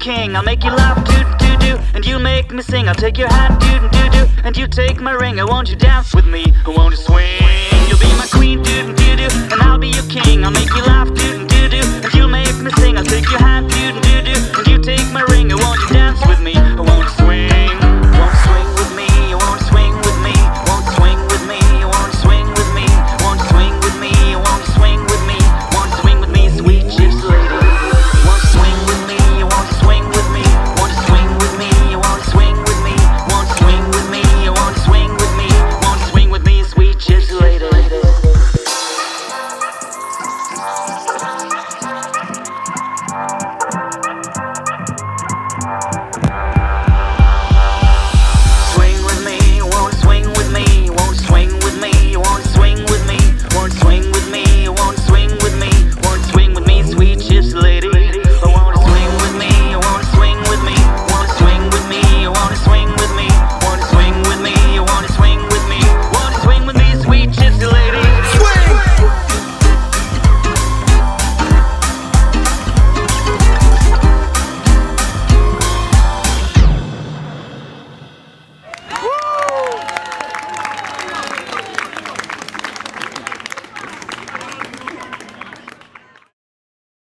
King, I'll make you laugh, do-do-do, and you make me sing. I'll take your hand, do-do-do, and you take my ring. I want you dance with me, I want you swing. You'll be my queen, do-do-do, and I'll be your king. I'll make you laugh, do-do-do,